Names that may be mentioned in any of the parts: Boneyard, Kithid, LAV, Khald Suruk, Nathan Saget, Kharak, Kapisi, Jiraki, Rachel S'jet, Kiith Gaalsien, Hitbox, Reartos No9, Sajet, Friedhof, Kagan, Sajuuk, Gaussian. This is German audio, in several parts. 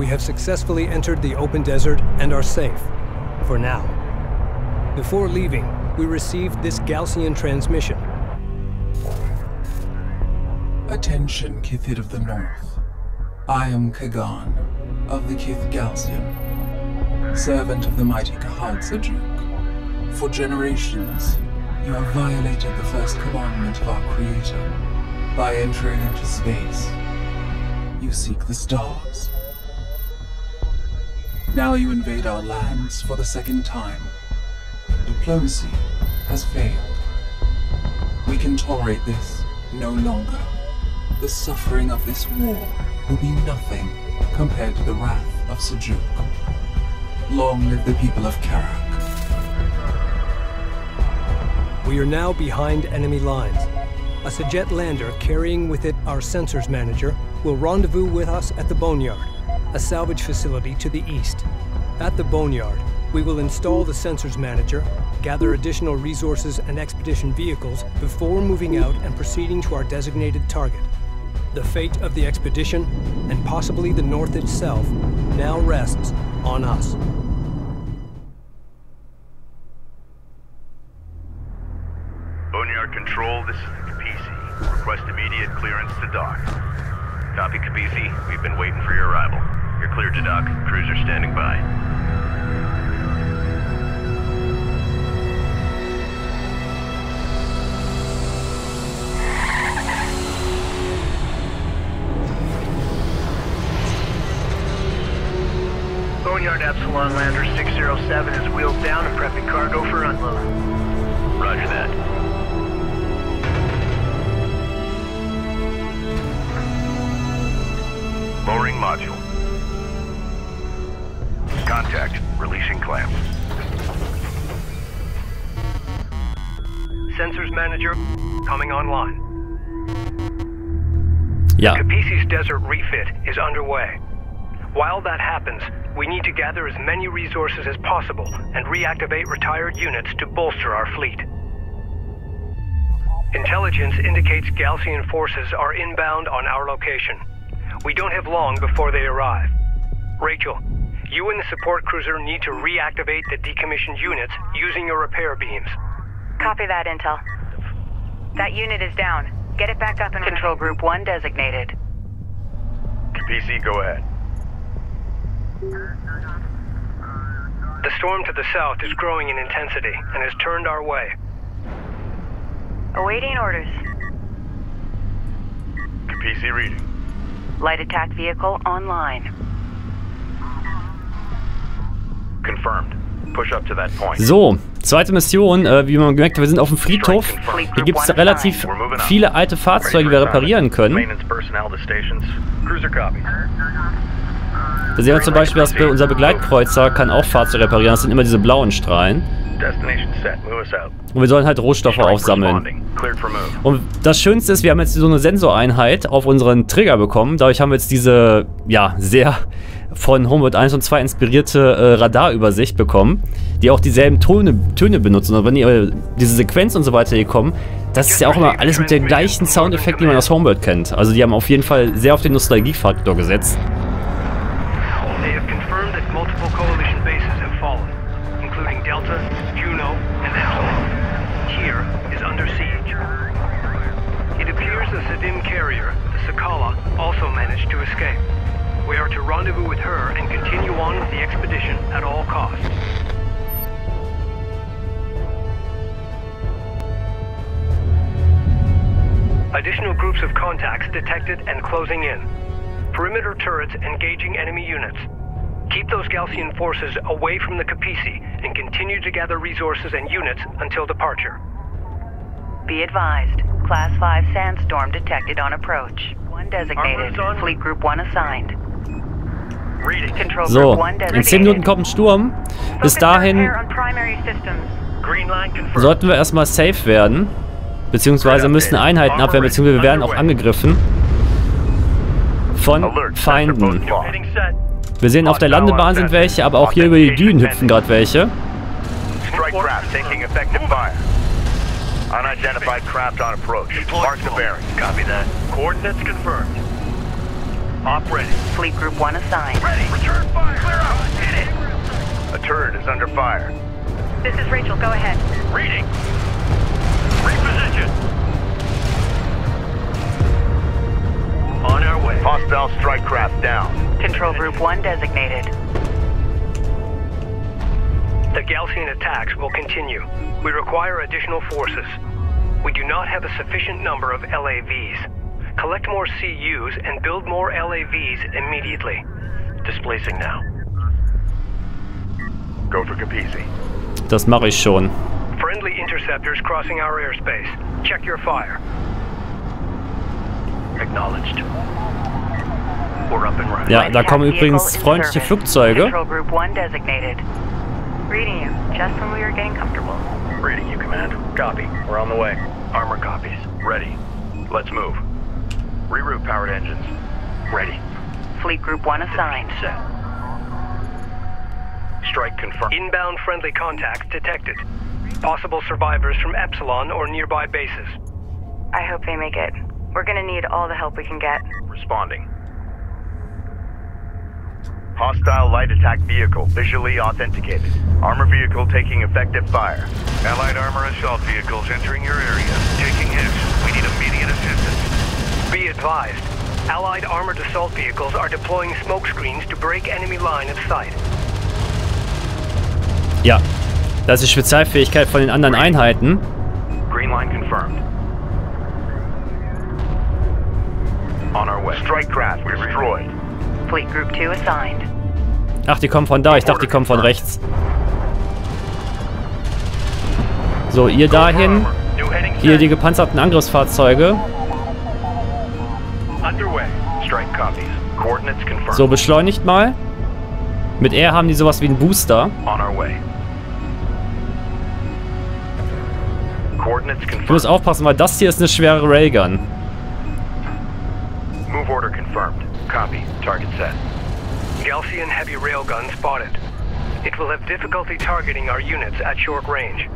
We have successfully entered the open desert and are safe, for now. Before leaving, we received this Gaussian transmission. Attention, Kithid of the North. I am Kagan, of the Kiith Gaalsien, servant of the mighty Khald Suruk. For generations, you have violated the first commandment of our Creator by entering into space. You seek the stars. Now you invade our lands for the second time. Diplomacy has failed. We can tolerate this no longer. The suffering of this war will be nothing compared to the wrath of Sajuuk. Long live the people of Kharak. We are now behind enemy lines. A Sajet lander carrying with it our sensors manager will rendezvous with us at the Boneyard, a salvage facility to the east. At the Boneyard, we will install the sensors manager, gather additional resources and expedition vehicles before moving out and proceeding to our designated target. The fate of the expedition, and possibly the North itself, now rests on us. Boneyard Control, this is the Kapisi. Request immediate clearance to dock. Copy, Kapisi. We've been waiting for your arrival. You're cleared to dock. Cruiser standing by. Boneyard Epsilon Lander 607 is wheels down and prepping cargo for unload. Roger that. Lowering module. Contact. Releasing clamps. Sensors manager coming online. Yeah. Kapisi's desert refit is underway. While that happens, we need to gather as many resources as possible and reactivate retired units to bolster our fleet. Intelligence indicates Gaussian forces are inbound on our location. We don't have long before they arrive. Rachel, you and the support cruiser need to reactivate the decommissioned units using your repair beams. Copy that, Intel. That unit is down. Get it back up and Control Group 1 designated. Kapisi, go ahead. The storm to the south is growing in intensity and has turned our way. Awaiting orders. Kapisi reading. Light attack vehicle online. Confirmed. Push up to that point. So, zweite Mission. Wie man gemerkt hat, wir sind auf dem Friedhof. Hier gibt es relativ viele alte Fahrzeuge, die wir reparieren können. Da sehen wir zum Beispiel, dass unser Begleitkreuzer kann auch Fahrzeuge reparieren. Das sind immer diese blauen Strahlen. Und wir sollen halt Rohstoffe aufsammeln. Und das Schönste ist, wir haben jetzt so eine Sensoreinheit auf unseren Trigger bekommen. Dadurch haben wir jetzt diese, ja, sehr von Homeworld 1 und 2 inspirierte Radarübersicht bekommen, die auch dieselben Töne benutzen. Und wenn ihr diese Sequenz und so weiter hier kommen, das ist ja auch immer alles mit den gleichen Soundeffekten, die man aus Homeworld kennt. Also die haben auf jeden Fall sehr auf den Nostalgiefaktor gesetzt. Rendezvous with her and continue on with the expedition at all costs. Additional groups of contacts detected and closing in. Perimeter turrets engaging enemy units. Keep those Gaussian forces away from the Kapisi and continue to gather resources and units until departure. Be advised, Class 5 sandstorm detected on approach. 1 designated, Fleet Group 1 assigned. So, in 10 Minuten kommt ein Sturm. Bis dahin sollten wir erstmal safe werden. Beziehungsweise müssen Einheiten abwehren, beziehungsweise wir werden auch angegriffen von Feinden. Wir sehen, auf der Landebahn sind welche, aber auch hier über die Dünen hüpfen gerade welche. Op ready. Fleet Group 1 assigned. Ready! Return fire! Clear out! Hit it! A turret is under fire. This is Rachel, go ahead. Reading! Reposition! On our way. Hostile strike craft down. Control Group 1 designated. The Gaussian attacks will continue. We require additional forces. We do not have a sufficient number of LAVs. Collect more CUs and build more LAVs immediately. Displacing now. Go for Kapisi. Das mache ich schon. Friendly interceptors crossing our airspace. Check your fire. Acknowledged. We're up and running. Ja, da kommen übrigens freundliche Flugzeuge. Control Group 1 designated. Reading you, just when we are getting comfortable. Reading you, Command. Copy. We're on the way. Armor copies. Ready. Let's move. Reroute powered engines. Ready. Fleet Group 1 assigned. Set. Strike confirmed. Inbound friendly contacts detected. Possible survivors from Epsilon or nearby bases. I hope they make it. We're gonna need all the help we can get. Responding. Hostile light attack vehicle visually authenticated. Armor vehicle taking effective fire. Allied armor assault vehicles entering your area. Taking hits. We need immediate assistance. Be advised. Allied armored assault vehicles are deploying smoke screens to break enemy line of sight. Ja, das ist die Spezialfähigkeit von den anderen Einheiten. Green Line confirmed. On our way. Strike craft destroyed. Fleet Group 2 assigned. Ach, die kommen von da. Ich dachte, die kommen von rechts. So, ihr dahin. Hier die gepanzerten Angriffsfahrzeuge. So, beschleunigt mal. Mit R haben die sowas wie einen Booster. Du musst aufpassen, weil das hier ist eine schwere Railgun. Move order confirmed. Copy. Target set. Gaussian heavy railgun spotted. It will have difficulty targeting our units at short range.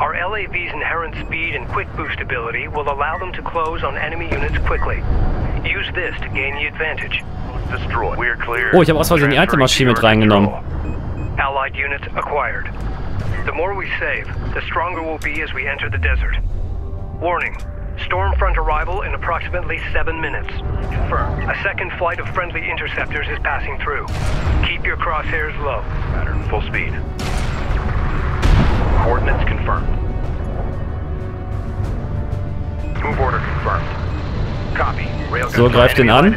Our LAV's inherent speed and quick boost ability will allow them to close on enemy units quickly. Use this to gain the advantage. Oh, ich habe aus Versehen die Erntemaschine mit reingenommen. Allied units acquired. The more we save, the stronger we'll be as we enter the desert. Warning. Storm front arrival in approximately 7 minutes. Confirmed. A second flight of friendly interceptors is passing through. Keep your crosshairs low. Pattern full speed. Coordinates confirmed. Move order confirmed. So, greift ihn an.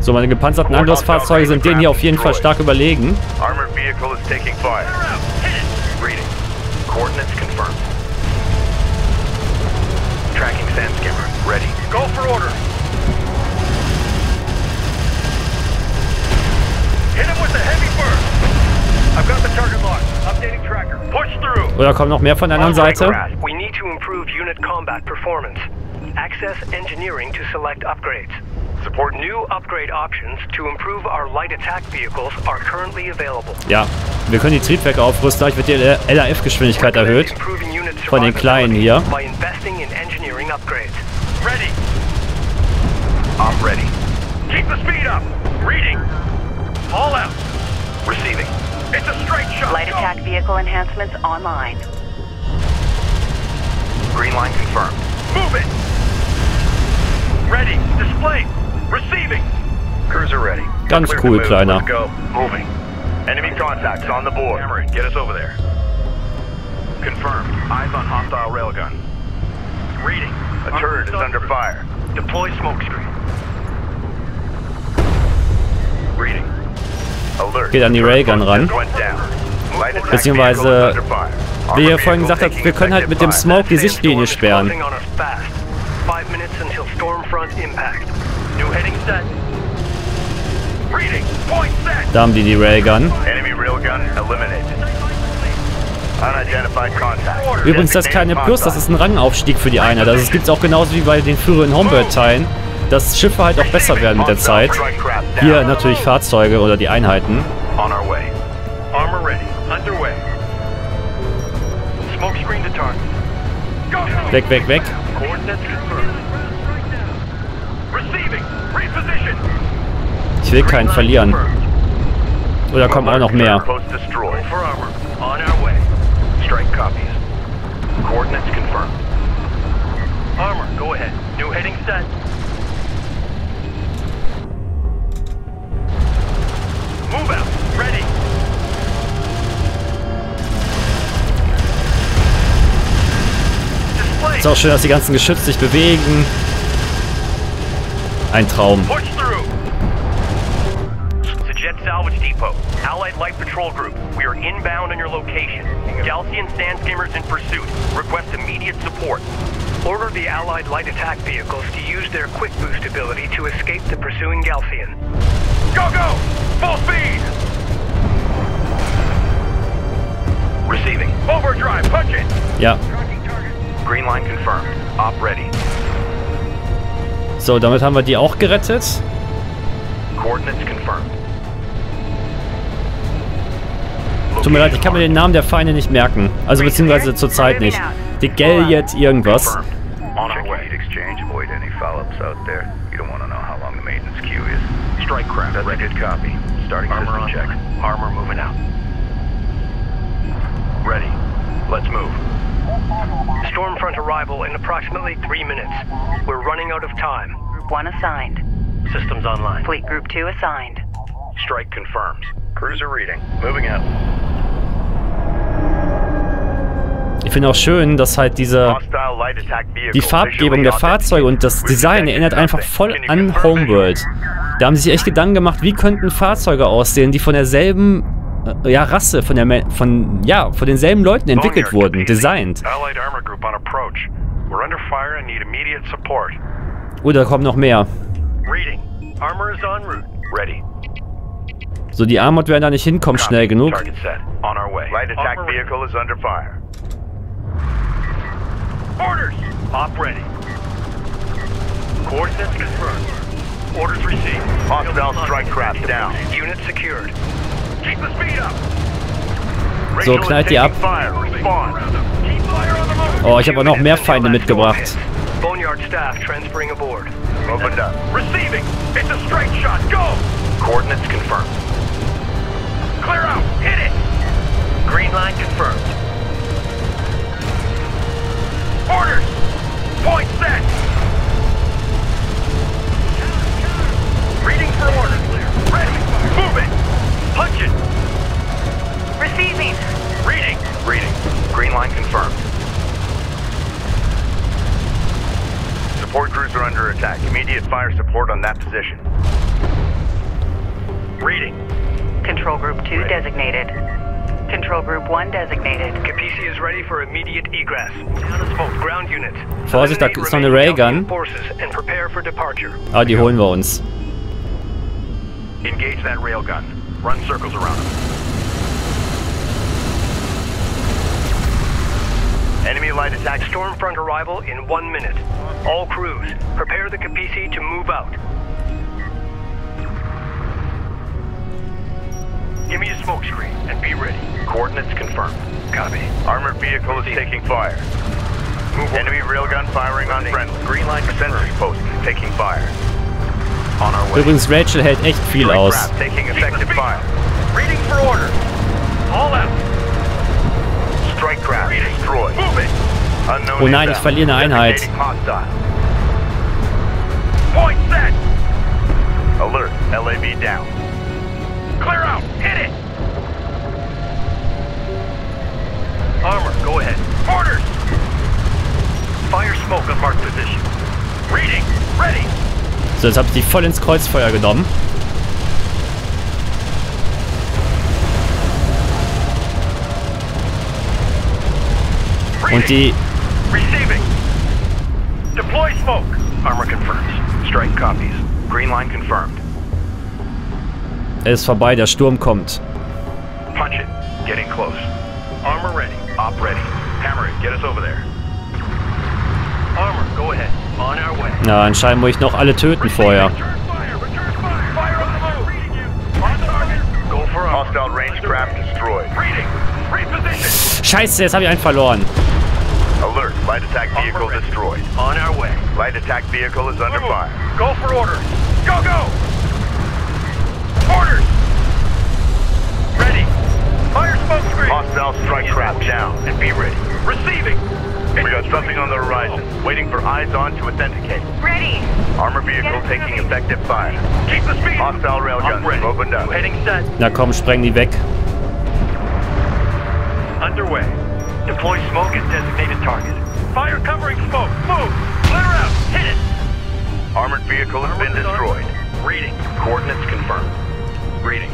So, meine gepanzerten Angriffsfahrzeuge sind denen hier auf jeden Fall stark überlegen. Oder kommen noch mehr von der anderen Seite? Ja, wir können die Triebwerke aufrüsten, dadurch wird die LAF-Geschwindigkeit erhöht. Von den kleinen hier. It's a straight shot. Light attack vehicle enhancements online. Green line confirmed. Move it. Ready. Display. Receiving. Cruiser ready. Ganz cool, Kleiner. Go. Moving. Enemy contacts on the board. Cameron, get us over there. Confirmed. Eyes on hostile railgun. Reading. A turret is under fire. Deploy smoke screen. Reading. Geht an die Railgun ran. Beziehungsweise, wie ihr vorhin gesagt habt, wir können halt mit dem Smoke die Sichtlinie sperren. Da haben die Railgun. Übrigens, das ist keine Plus, das ist ein Rangaufstieg für die Einheit. Also es gibt es auch genauso wie bei den früheren Homebird-Teilen, dass Schiffe halt auch besser werden mit der Zeit. Hier natürlich Fahrzeuge oder die Einheiten. Weg, weg, weg. Ich will keinen verlieren. Oder kommen auch noch mehr? Ist auch schön, dass die ganzen Geschütze sich bewegen. Ein Traum. Salvage Depot, Allied Light Patrol Group. We are inbound on your location. Gaussian sand skimmers in pursuit. Request immediate support. Order the Allied light attack vehicles to use their quick boost ability to escape the pursuing Gaussian. Go, go! Full speed! Receiving. Overdrive, punch it! Ja. Green line confirmed. Op ready. So, damit haben wir die auch gerettet. Coordinates confirmed. Tut mir leid, ich kann mir den Namen der Feinde nicht merken. Also beziehungsweise zurzeit nicht. Die Galliet irgendwas. Stormfront arrival in approximately 3 minutes. We're running out of time. Group 1 assigned. Systems online. Fleet Group 2 assigned. Strike confirms. Cruiser reading. Moving out. Ich finde auch schön, dass halt die Farbgebung der Fahrzeuge und das Design erinnert einfach voll an Homeworld. Da haben sie sich echt Gedanken gemacht, wie könnten Fahrzeuge aussehen, die von derselben Rasse, von denselben Leuten entwickelt wurden, designt. Oh, da kommen noch mehr. So, die Armored werden da nicht hinkommen schnell genug. Orders! Op ready. Coordinates confirmed. Orders received. Hostile strike craft down. Unit secured. Keep the speed up. So, knallt die ab. Oh, ich habe auch noch mehr Feinde mitgebracht. Boneyard staff transferring aboard. Opened up. Receiving. It's a straight shot. Go. Coordinates confirmed. Clear out. Hit it. Green line confirmed. Orders! Point set! Reading for orders, clear. Ready! Moving! Punch it! Receiving! Reading! Reading. Green line confirmed. Support cruiser under attack. Immediate fire support on that position. Reading. Control group 2 ready. Designated. Control Group 1 designated. Kapisi is ready for immediate egress. Ground units. Vorsicht, da ist noch eine Raygun. Ah, die holen wir uns. Engage that railgun. Run circles around them. Enemy light attack. Stormfront arrival in 1 minute. All crews, prepare the Kapisi to move out. Give me a smoke screen and be ready. Coordinates confirmed. Copy. Armored vehicle is taking fire. Move enemy railgun firing on friendly. Green line sentry post taking fire. On our way. Übrigens, Rachel hält echt viel aus. Taking effective fire. Reading for order. All out. Strike craft destroyed. Move it. Unknown. Oh nein, ich verliere eine Einheit. Point set. Alert. LAV down. Clear out. Hit it. Armor, go ahead. Orders. Fire smoke on marked position. Reading. Ready. So, jetzt habe ich die voll ins Kreuzfeuer genommen. Reading. Und die receiving. Deploy smoke. Armor confirms. Strike copies. Green line confirmed. Es ist vorbei, der Sturm kommt. Punch it. Getting close. Armor ready. Op ready. Hammer it. Get us over there. Armor, go ahead. On our way. Na, anscheinend muss ich noch alle töten vorher. Scheiße, jetzt habe ich einen verloren. Alert, light attack vehicle destroyed. On our way. Light attack vehicle is under fire. Go for orders. Go, go! Orders! Ready. Fire smoke screen. Hostile strike craft down and be ready. Receiving. We got something on the horizon. Waiting for eyes on to authenticate. Ready. Armor vehicle taking effective fire. Keep the speed. Hostile railguns opened up. Heading set. Na komm, spreng die weg. Underway. Deploy smoke at designated target. Fire covering smoke. Move. Clear out. Hit it. Armored vehicle has been destroyed. Reading. Coordinates confirmed. Reading.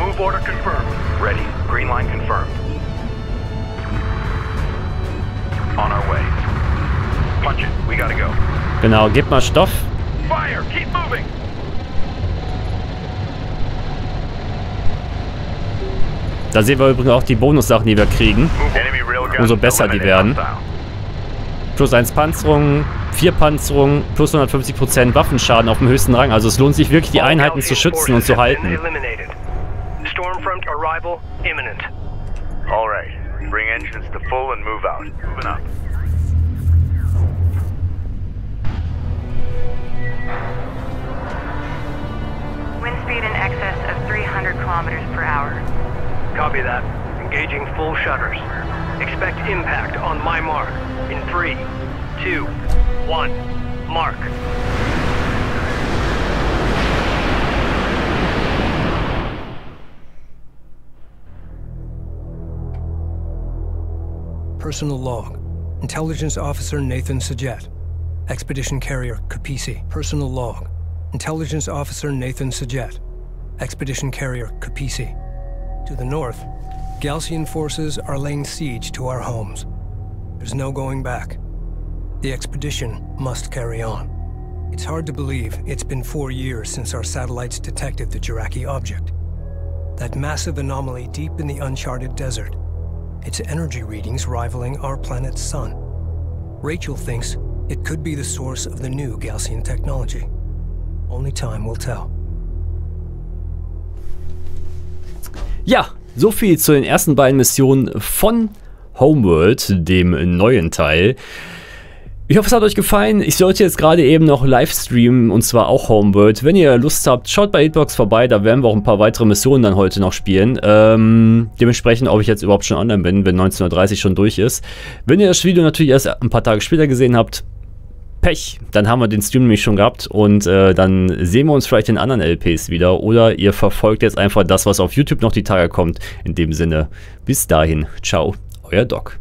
Move order confirmed. Ready. Green line confirmed. On our way. Punch it. We gotta go. Genau, gib mal Stoff. Fire. Keep moving. Da sehen wir übrigens auch die Bonussachen, die wir kriegen. Umso besser die werden. Plus 1 Panzerung, 4 Panzerung, plus 150% Waffenschaden auf dem höchsten Rang. Also es lohnt sich wirklich, die Einheiten zu schützen und zu halten. Windspeed in excess of 300 km/h. Copy that. Engaging full shutters. Expect impact on my mark in 3, 2, 1. Mark. Personal log. Intelligence officer Nathan Saget. Expedition carrier Kapisi. Personal log. Intelligence officer Nathan Saget. Expedition carrier Kapisi. To the north, Gaussian forces are laying siege to our homes. There's no going back. The expedition must carry on. It's hard to believe it's been 4 years since our satellites detected the Jiraki object. That massive anomaly deep in the uncharted desert. Its energy readings rivaling our planet's sun. Rachel thinks it could be the source of the new Gaussian technology. Only time will tell. Ja, so viel zu den ersten beiden Missionen von Homeworld, dem neuen Teil. Ich hoffe, es hat euch gefallen. Ich sollte jetzt gerade eben noch live streamen, und zwar auch Homeworld. Wenn ihr Lust habt, schaut bei Hitbox vorbei, da werden wir auch ein paar weitere Missionen dann heute noch spielen. Dementsprechend, ob ich jetzt überhaupt schon online bin, wenn 19:30 Uhr schon durch ist. Wenn ihr das Video natürlich erst ein paar Tage später gesehen habt, Pech, dann haben wir den Stream nämlich schon gehabt, und dann sehen wir uns vielleicht in anderen LPs wieder, oder ihr verfolgt jetzt einfach das, was auf YouTube noch die Tage kommt. In dem Sinne, bis dahin, ciao, euer Doc.